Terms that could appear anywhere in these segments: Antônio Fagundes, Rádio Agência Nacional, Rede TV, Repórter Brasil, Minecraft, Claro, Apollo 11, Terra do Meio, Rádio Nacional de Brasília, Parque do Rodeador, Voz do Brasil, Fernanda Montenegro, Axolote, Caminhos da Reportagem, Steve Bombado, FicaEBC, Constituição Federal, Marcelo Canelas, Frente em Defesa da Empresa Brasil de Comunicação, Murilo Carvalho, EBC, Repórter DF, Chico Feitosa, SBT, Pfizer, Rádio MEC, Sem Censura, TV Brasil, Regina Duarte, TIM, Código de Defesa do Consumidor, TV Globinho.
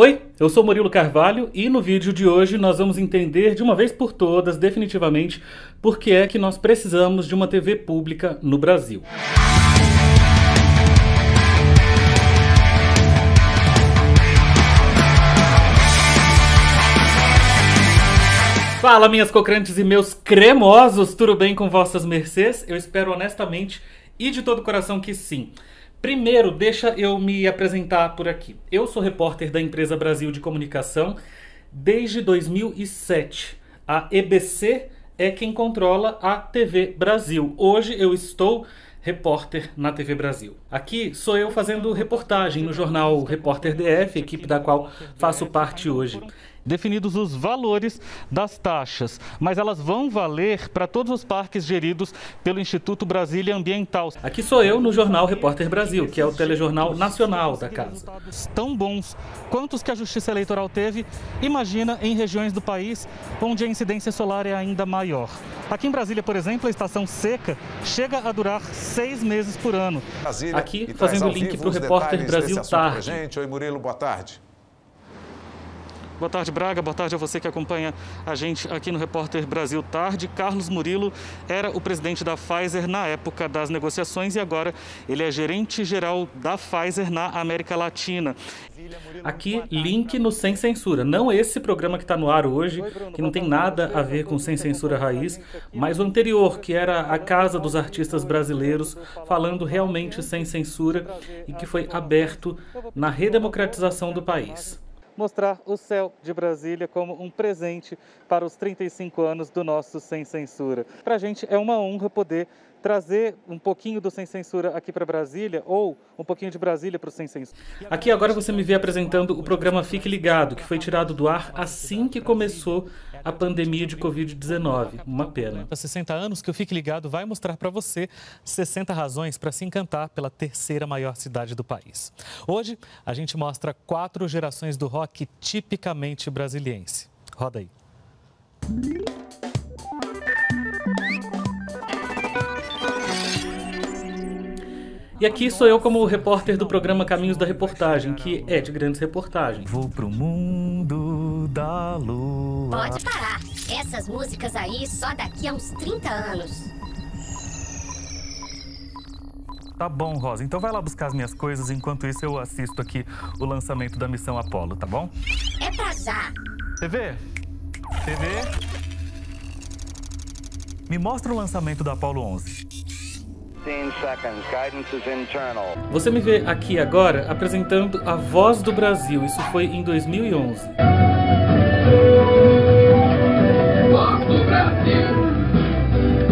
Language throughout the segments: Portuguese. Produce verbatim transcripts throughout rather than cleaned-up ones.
Oi, eu sou Murilo Carvalho e no vídeo de hoje nós vamos entender de uma vez por todas, definitivamente, por que é que nós precisamos de uma T V pública no Brasil. Fala, minhas cocrantes e meus cremosos, tudo bem com vossas mercês? Eu espero honestamente e de todo o coração que sim. Primeiro, deixa eu me apresentar por aqui. Eu sou repórter da Empresa Brasil de Comunicação desde dois mil e sete. A E B C é quem controla a T V Brasil. Hoje eu estou repórter na T V Brasil. Aqui sou eu fazendo reportagem no jornal Repórter D F, equipe da qual faço parte hoje. Definidos os valores das taxas, mas elas vão valer para todos os parques geridos pelo Instituto Brasília Ambiental. Aqui sou eu no jornal Repórter Brasil, que é o telejornal nacional da casa. Tão bons quanto os que a Justiça Eleitoral teve, imagina em regiões do país onde a incidência solar é ainda maior. Aqui em Brasília, por exemplo, a estação seca chega a durar seis meses por ano. Brasília, aqui, fazendo o link para o Repórter Brasil Tarde. Oi, Murilo, boa tarde. Boa tarde, Braga. Boa tarde a você que acompanha a gente aqui no Repórter Brasil Tarde. Carlos Murilo era o presidente da Pfizer na época das negociações e agora ele é gerente geral da Pfizer na América Latina. Aqui, link no Sem Censura. Não esse programa que está no ar hoje, que não tem nada a ver com Sem Censura Raiz, mas o anterior, que era a Casa dos Artistas Brasileiros, falando realmente sem censura e que foi aberto na redemocratização do país. Mostrar o céu de Brasília como um presente para os trinta e cinco anos do nosso Sem Censura. Para a gente é uma honra poder trazer um pouquinho do Sem Censura aqui para Brasília, ou um pouquinho de Brasília para o Sem Censura. Aqui agora você me vê apresentando o programa Fique Ligado, que foi tirado do ar assim que começou a pandemia de covid dezenove. Uma pena. Há sessenta anos que o Fique Ligado vai mostrar para você sessenta razões para se encantar pela terceira maior cidade do país. Hoje, a gente mostra quatro gerações do rock tipicamente brasiliense. Roda aí. E aqui sou eu como repórter do programa Caminhos da Reportagem, que é de grandes reportagens. Vou pro mundo da lua. Pode parar. Essas músicas aí só daqui a uns trinta anos. Tá bom, Rosa. Então vai lá buscar as minhas coisas. Enquanto isso eu assisto aqui o lançamento da missão Apollo, tá bom? É pra já. T V? T V? Me mostra o lançamento da Apollo onze. Você me vê aqui agora apresentando a Voz do Brasil, isso foi em dois mil e onze. Voz do Brasil.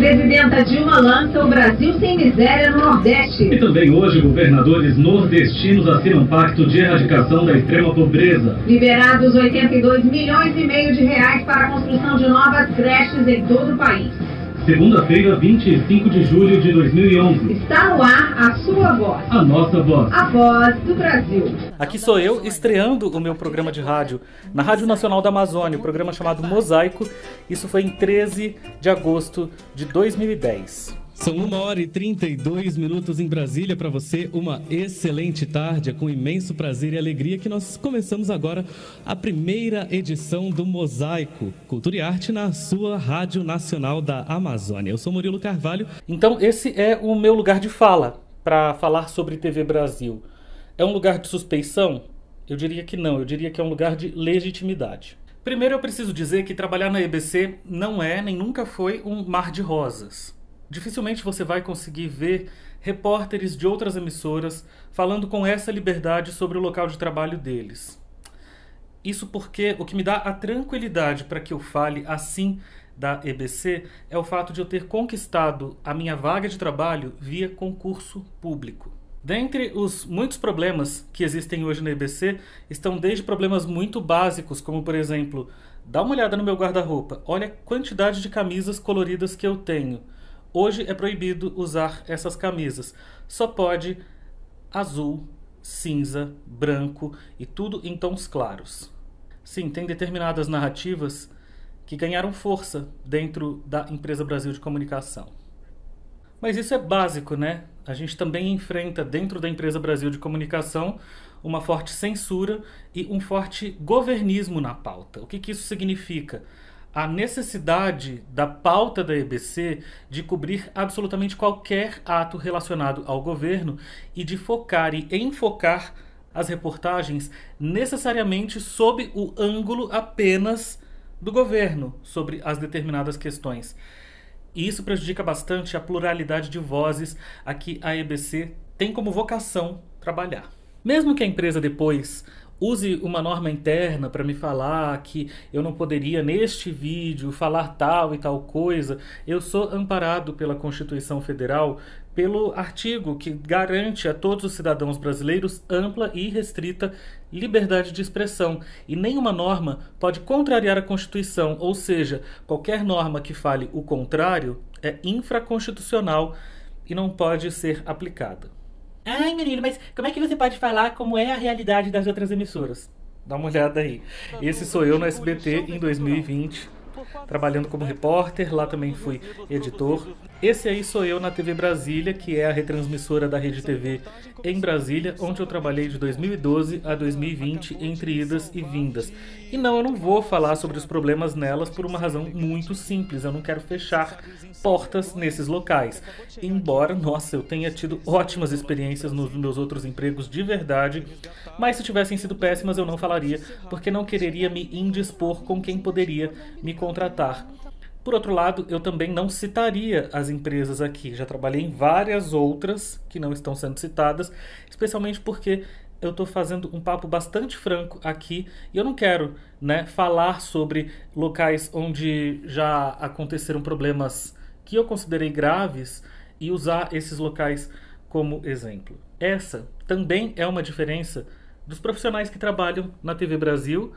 Presidenta Dilma lança o Brasil sem miséria no Nordeste. E também hoje governadores nordestinos assinam pacto de erradicação da extrema pobreza. Liberados oitenta e dois milhões e meio de reais para a construção de novas creches em todo o país. Segunda-feira, vinte e cinco de julho de dois mil e onze. Está no ar a sua voz. A nossa voz. A voz do Brasil. Aqui sou eu estreando o meu programa de rádio na Rádio Nacional da Amazônia, um programa chamado Mosaico. Isso foi em treze de agosto de dois mil e dez. São uma hora e trinta e dois minutos em Brasília. Para você, uma excelente tarde. É com imenso prazer e alegria que nós começamos agora a primeira edição do Mosaico, Cultura e Arte na sua Rádio Nacional da Amazônia. Eu sou Murilo Carvalho. Então esse é o meu lugar de fala para falar sobre T V Brasil. É um lugar de suspeição? Eu diria que não, eu diria que é um lugar de legitimidade. Primeiro eu preciso dizer que trabalhar na E B C não é nem nunca foi um mar de rosas. Dificilmente você vai conseguir ver repórteres de outras emissoras falando com essa liberdade sobre o local de trabalho deles. Isso porque o que me dá a tranquilidade para que eu fale assim da E B C é o fato de eu ter conquistado a minha vaga de trabalho via concurso público. Dentre os muitos problemas que existem hoje na E B C estão desde problemas muito básicos, como por exemplo, dá uma olhada no meu guarda-roupa, olha a quantidade de camisas coloridas que eu tenho. Hoje é proibido usar essas camisas. Só pode azul, cinza, branco e tudo em tons claros. Sim, tem determinadas narrativas que ganharam força dentro da Empresa Brasil de Comunicação. Mas isso é básico, né? a gente também enfrenta dentro da Empresa Brasil de Comunicação uma forte censura e um forte governismo na pauta. O que que isso significa? A necessidade da pauta da E B C de cobrir absolutamente qualquer ato relacionado ao governo e de focar e enfocar as reportagens necessariamente sob o ângulo apenas do governo, sobre as determinadas questões. E isso prejudica bastante a pluralidade de vozes a que a E B C tem como vocação trabalhar. Mesmo que a empresa depois use uma norma interna para me falar que eu não poderia, neste vídeo, falar tal e tal coisa, eu sou amparado pela Constituição Federal, pelo artigo que garante a todos os cidadãos brasileiros ampla e restrita liberdade de expressão. E nenhuma norma pode contrariar a Constituição, ou seja, qualquer norma que fale o contrário é infraconstitucional e não pode ser aplicada. Ai, menino, mas como é que você pode falar como é a realidade das outras emissoras? Dá uma olhada aí. Esse sou eu no S B T em dois mil e vinte, trabalhando como repórter, lá também fui editor. Esse aí sou eu na T V Brasília, que é a retransmissora da Rede T V em Brasília, onde eu trabalhei de dois mil e doze a dois mil e vinte, entre idas e vindas. E não, eu não vou falar sobre os problemas nelas por uma razão muito simples. Eu não quero fechar portas nesses locais. Embora, nossa, eu tenha tido ótimas experiências nos meus outros empregos de verdade, mas se tivessem sido péssimas eu não falaria, porque não quereria me indispor com quem poderia me contratar. Por outro lado, eu também não citaria as empresas aqui. Já trabalhei em várias outras que não estão sendo citadas, especialmente porque eu estou fazendo um papo bastante franco aqui e eu não quero, né, falar sobre locais onde já aconteceram problemas que eu considerei graves e usar esses locais como exemplo. Essa também é uma diferença dos profissionais que trabalham na T V Brasil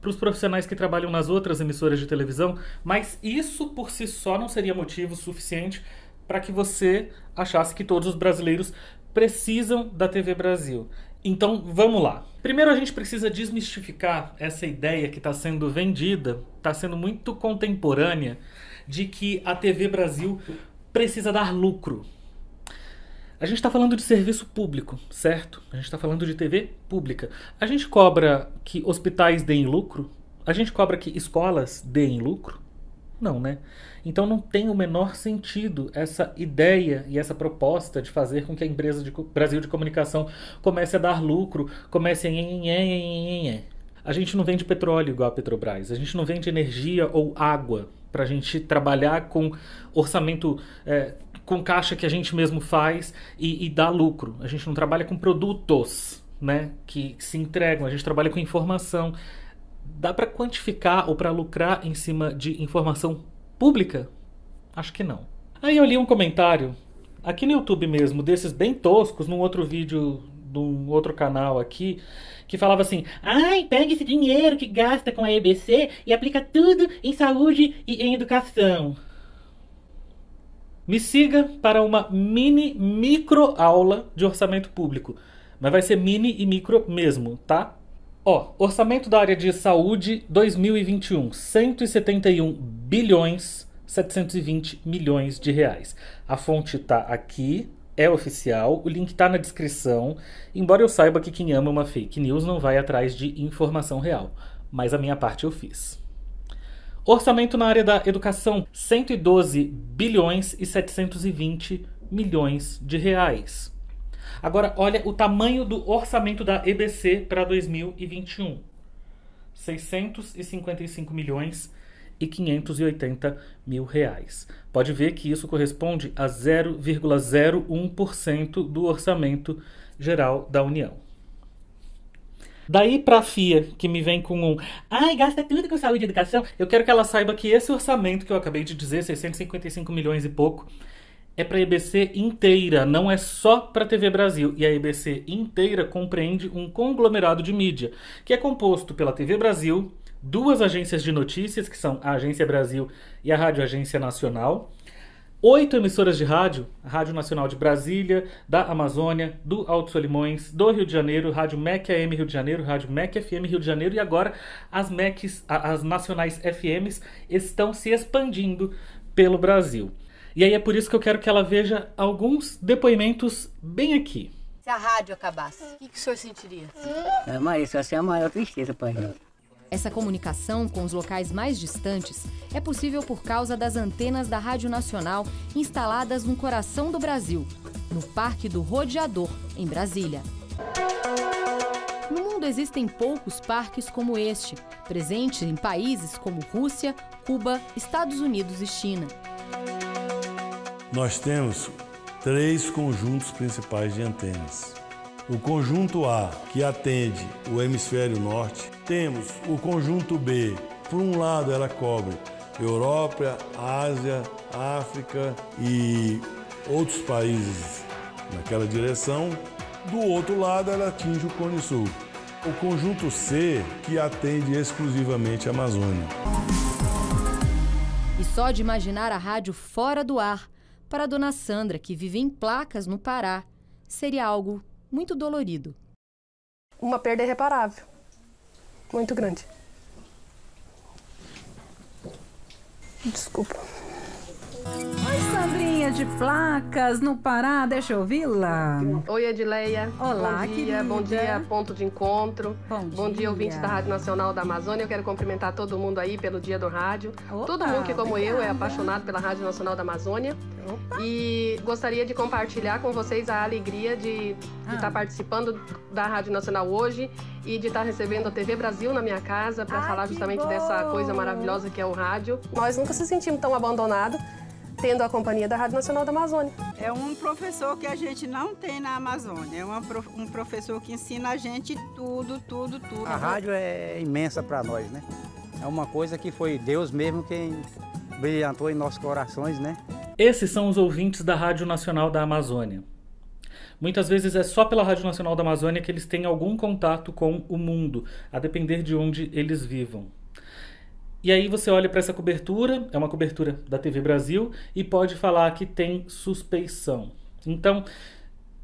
para os profissionais que trabalham nas outras emissoras de televisão, mas isso por si só não seria motivo suficiente para que você achasse que todos os brasileiros precisam da T V Brasil. Então, vamos lá. Primeiro a gente precisa desmistificar essa ideia que está sendo vendida, está sendo muito contemporânea, de que a T V Brasil precisa dar lucro. A gente está falando de serviço público, certo? A gente está falando de T V pública. A gente cobra que hospitais deem lucro? A gente cobra que escolas deem lucro? Não, né? Então não tem o menor sentido essa ideia e essa proposta de fazer com que a Empresa Brasil de Comunicação comece a dar lucro, comece a... A gente não vende petróleo igual a Petrobras, a gente não vende energia ou água para a gente trabalhar com orçamento, é, com caixa que a gente mesmo faz e, e dá lucro. A gente não trabalha com produtos, né, que se entregam, a gente trabalha com informação. Dá para quantificar ou para lucrar em cima de informação pública? Acho que não. Aí eu li um comentário, aqui no YouTube mesmo, desses bem toscos, num outro vídeo de um outro canal aqui, que falava assim: ai, pega esse dinheiro que gasta com a E B C e aplica tudo em saúde e em educação. Me siga para uma mini, micro aula de orçamento público. Mas vai ser mini e micro mesmo, tá? Ó, orçamento da área de saúde dois mil e vinte e um, cento e setenta e um bilhões, setecentos e vinte milhões de reais. A fonte tá aqui, é oficial, o link tá na descrição, embora eu saiba que quem ama uma fake news não vai atrás de informação real, mas a minha parte eu fiz. Orçamento na área da educação, cento e doze bilhões e setecentos e vinte milhões de reais. Agora, olha o tamanho do orçamento da E B C para dois mil e vinte e um. seiscentos e cinquenta e cinco milhões e quinhentos e oitenta mil reais. Pode ver que isso corresponde a zero vírgula zero um por cento do orçamento geral da União. Daí para a F I A, que me vem com um ai, gasta tudo com saúde e educação, eu quero que ela saiba que esse orçamento que eu acabei de dizer, seiscentos e cinquenta e cinco milhões e pouco, é para a E B C inteira, não é só para a T V Brasil. E a E B C inteira compreende um conglomerado de mídia, que é composto pela T V Brasil, duas agências de notícias, que são a Agência Brasil e a Rádio Agência Nacional, oito emissoras de rádio, a Rádio Nacional de Brasília, da Amazônia, do Alto Solimões, do Rio de Janeiro, Rádio MEC-A M Rio de Janeiro, Rádio MEC-F M Rio de Janeiro, e agora as MECs, as Nacionais F Ms, estão se expandindo pelo Brasil. E aí é por isso que eu quero que ela veja alguns depoimentos bem aqui. Se a rádio acabasse, o que, que o senhor sentiria? É, Maris, essa é a maior tristeza para a gente. Essa comunicação com os locais mais distantes é possível por causa das antenas da Rádio Nacional instaladas no coração do Brasil, no Parque do Rodeador, em Brasília. No mundo existem poucos parques como este, presente em países como Rússia, Cuba, Estados Unidos e China. Nós temos três conjuntos principais de antenas. O conjunto A, que atende o hemisfério norte, temos o conjunto B, por um lado ela cobre Europa, Ásia, África e outros países naquela direção, do outro lado ela atinge o Cone Sul. O conjunto C, que atende exclusivamente a Amazônia. E só de imaginar a rádio fora do ar, para a dona Sandra, que vive em Placas, no Pará, seria algo muito dolorido. Uma perda irreparável, muito grande. Desculpa. Oi, Sandrinha de Placas, no Pará, deixa eu ouvi-la. Oi, Edileia. Olá, bom dia, bom dia, ponto de encontro. Bom dia. Bom dia, ouvintes da Rádio Nacional da Amazônia. Eu quero cumprimentar todo mundo aí pelo dia do rádio. Opa, todo mundo que, como obrigada. eu, é apaixonado pela Rádio Nacional da Amazônia. Opa. E gostaria de compartilhar com vocês a alegria de estar ah. tá participando da Rádio Nacional hoje e de estar tá recebendo a T V Brasil na minha casa para falar justamente bom. dessa coisa maravilhosa que é o rádio. Nós nunca se sentimos tão abandonados tendo a companhia da Rádio Nacional da Amazônia. É um professor que a gente não tem na Amazônia, é uma, um professor que ensina a gente tudo, tudo, tudo. A rádio é imensa para nós, né? É uma coisa que foi Deus mesmo quem brilhantou em nossos corações, né? Esses são os ouvintes da Rádio Nacional da Amazônia. Muitas vezes é só pela Rádio Nacional da Amazônia que eles têm algum contato com o mundo, a depender de onde eles vivam. E aí você olha para essa cobertura, é uma cobertura da T V Brasil, e pode falar que tem suspeição. Então,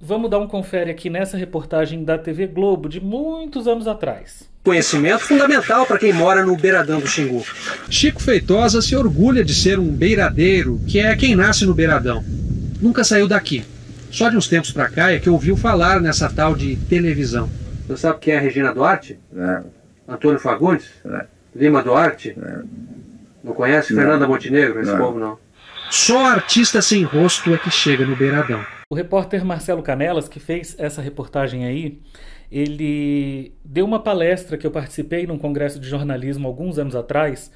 vamos dar um confere aqui nessa reportagem da T V Globo, de muitos anos atrás. Conhecimento fundamental para quem mora no Beiradão do Xingu. Chico Feitosa se orgulha de ser um beiradeiro, que é quem nasce no Beiradão. Nunca saiu daqui. Só de uns tempos para cá é que ouviu falar nessa tal de televisão. Você sabe quem é a Regina Duarte? Não. Antônio Fagundes? Não. Lima Duarte? Não conhece? Não. Fernanda Montenegro? Esse não. povo não. Só artista sem rosto é que chega no Beiradão. O repórter Marcelo Canelas, que fez essa reportagem aí, ele deu uma palestra que eu participei num congresso de jornalismo alguns anos atrás,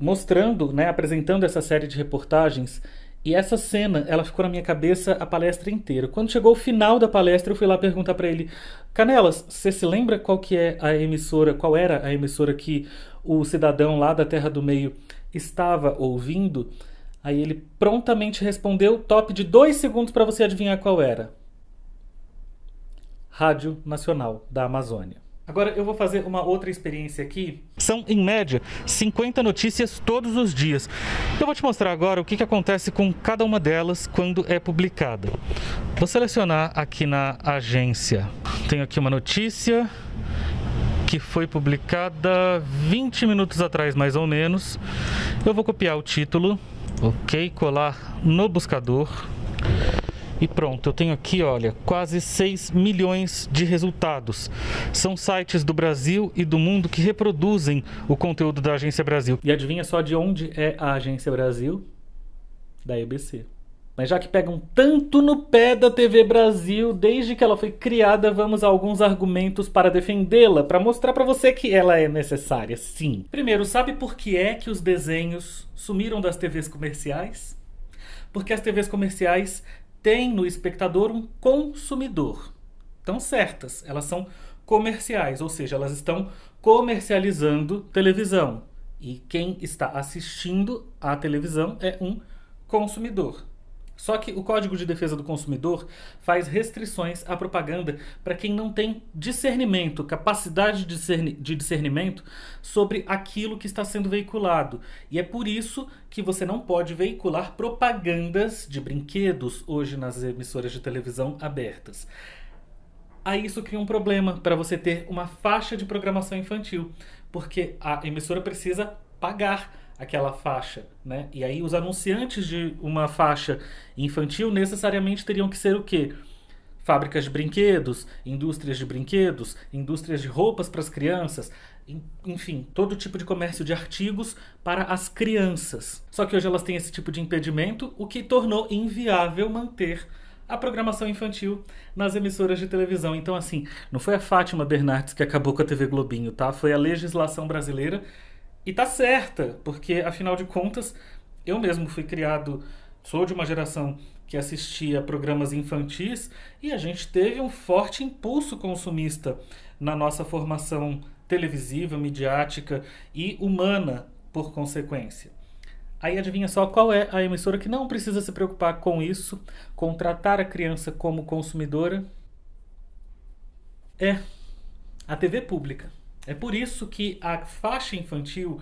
mostrando, né, apresentando essa série de reportagens, e essa cena, ela ficou na minha cabeça a palestra inteira. Quando chegou o final da palestra, eu fui lá perguntar para ele: Canelas, você se lembra qual que é a emissora, qual era a emissora que o cidadão lá da Terra do Meio estava ouvindo? Aí ele prontamente respondeu, top de dois segundos para você adivinhar qual era. Rádio Nacional da Amazônia. Agora eu vou fazer uma outra experiência aqui. São, em média, cinquenta notícias todos os dias. Eu vou te mostrar agora o que, que acontece com cada uma delas quando é publicada. Vou selecionar aqui na agência. Tenho aqui uma notícia que foi publicada vinte minutos atrás, mais ou menos. Eu vou copiar o título, ok, colar no buscador. E pronto, eu tenho aqui, olha, quase seis milhões de resultados. São sites do Brasil e do mundo que reproduzem o conteúdo da Agência Brasil. E adivinha só de onde é a Agência Brasil? Da E B C. Mas já que pegam tanto no pé da T V Brasil, desde que ela foi criada, vamos a alguns argumentos para defendê-la, para mostrar para você que ela é necessária, sim. Primeiro, sabe por que é que os desenhos sumiram das T Vs comerciais? Porque as T Vs comerciais tem no espectador um consumidor. Estão certas, elas são comerciais, ou seja, elas estão comercializando televisão. E quem está assistindo à televisão é um consumidor. Só que o Código de Defesa do Consumidor faz restrições à propaganda para quem não tem discernimento, capacidade de discernimento sobre aquilo que está sendo veiculado. E é por isso que você não pode veicular propagandas de brinquedos hoje nas emissoras de televisão abertas. Aí isso cria um problema para você ter uma faixa de programação infantil, porque a emissora precisa pagar aquela faixa, né? E aí os anunciantes de uma faixa infantil necessariamente teriam que ser o quê? Fábricas de brinquedos, indústrias de brinquedos, indústrias de roupas para as crianças, enfim, todo tipo de comércio de artigos para as crianças. Só que hoje elas têm esse tipo de impedimento, o que tornou inviável manter a programação infantil nas emissoras de televisão. Então, assim, não foi a Fátima Bernardes que acabou com a T V Globinho, tá? Foi a legislação brasileira. E tá certa, porque, afinal de contas, eu mesmo fui criado, sou de uma geração que assistia a programas infantis e a gente teve um forte impulso consumista na nossa formação televisiva, midiática e humana, por consequência. Aí adivinha só qual é a emissora que não precisa se preocupar com isso, com tratar a criança como consumidora? É a T V pública. É por isso que a faixa infantil,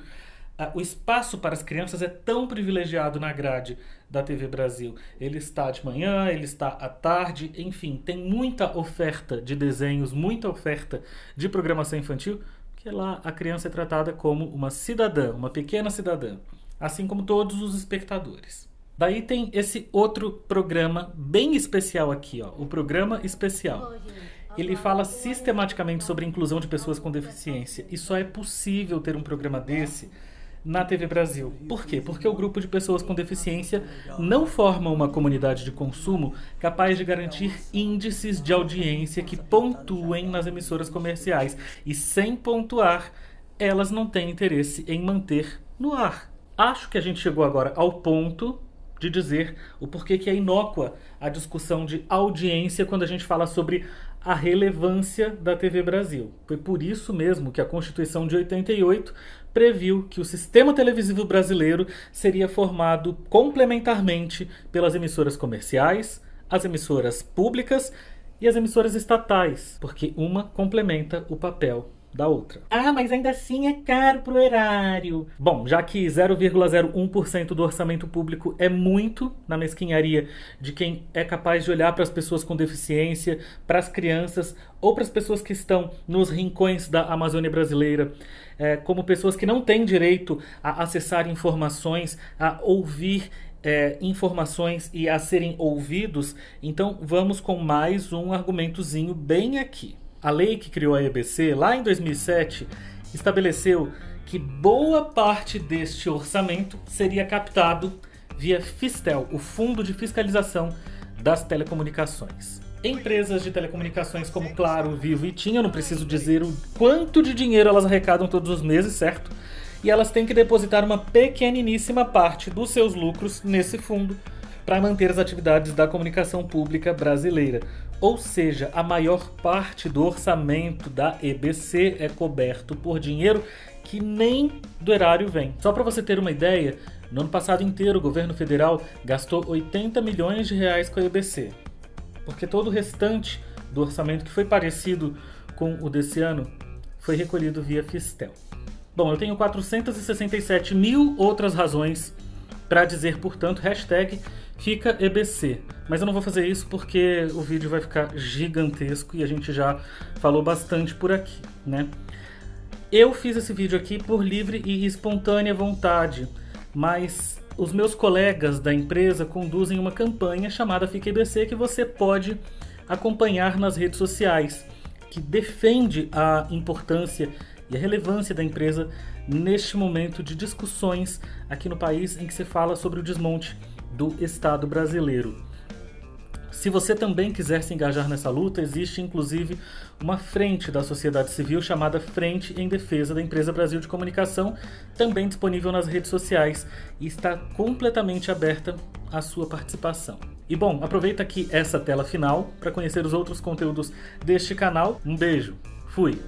a, o espaço para as crianças é tão privilegiado na grade da T V Brasil. Ele está de manhã, ele está à tarde, enfim, tem muita oferta de desenhos, muita oferta de programação infantil, porque lá a criança é tratada como uma cidadã, uma pequena cidadã, assim como todos os espectadores. Daí tem esse outro programa bem especial aqui, ó, o programa especial. Ele fala sistematicamente sobre a inclusão de pessoas com deficiência. E só é possível ter um programa desse na T V Brasil. Por quê? Porque o grupo de pessoas com deficiência não forma uma comunidade de consumo capaz de garantir índices de audiência que pontuem nas emissoras comerciais. E sem pontuar, elas não têm interesse em manter no ar. Acho que a gente chegou agora ao ponto de dizer o porquê que é inócua a discussão de audiência quando a gente fala sobre a relevância da T V Brasil. Foi por isso mesmo que a Constituição de oitenta e oito previu que o sistema televisivo brasileiro seria formado complementarmente pelas emissoras comerciais, as emissoras públicas e as emissoras estatais, porque uma complementa o papel da outra. Ah, mas ainda assim é caro pro erário. Bom, já que zero vírgula zero um por cento do orçamento público é muito na mesquinharia de quem é capaz de olhar para as pessoas com deficiência, para as crianças ou para as pessoas que estão nos rincões da Amazônia brasileira, é, como pessoas que não têm direito a acessar informações, a ouvir É, informações e a serem ouvidos, então vamos com mais um argumentozinho bem aqui. A lei que criou a E B C, lá em dois mil e sete, estabeleceu que boa parte deste orçamento seria captado via FISTEL, o Fundo de Fiscalização das Telecomunicações. Empresas de telecomunicações como Claro, Vivo e TIM, eu não preciso dizer o quanto de dinheiro elas arrecadam todos os meses, certo? E elas têm que depositar uma pequeniníssima parte dos seus lucros nesse fundo para manter as atividades da comunicação pública brasileira. Ou seja, a maior parte do orçamento da E B C é coberto por dinheiro que nem do erário vem. Só para você ter uma ideia, no ano passado inteiro o governo federal gastou oitenta milhões de reais com a E B C, porque todo o restante do orçamento, que foi parecido com o desse ano, foi recolhido via FISTEL. Bom, eu tenho quatrocentas e sessenta e sete mil outras razões para dizer, portanto, hashtag FicaEBC. Mas eu não vou fazer isso porque o vídeo vai ficar gigantesco e a gente já falou bastante por aqui, né? Eu fiz esse vídeo aqui por livre e espontânea vontade, mas os meus colegas da empresa conduzem uma campanha chamada FicaEBC que você pode acompanhar nas redes sociais, que defende a importância e a relevância da empresa neste momento de discussões aqui no país em que se fala sobre o desmonte do Estado brasileiro. Se você também quiser se engajar nessa luta, existe inclusive uma frente da sociedade civil chamada Frente em Defesa da Empresa Brasil de Comunicação, também disponível nas redes sociais, e está completamente aberta à sua participação. E bom, aproveita aqui essa tela final para conhecer os outros conteúdos deste canal. Um beijo, fui!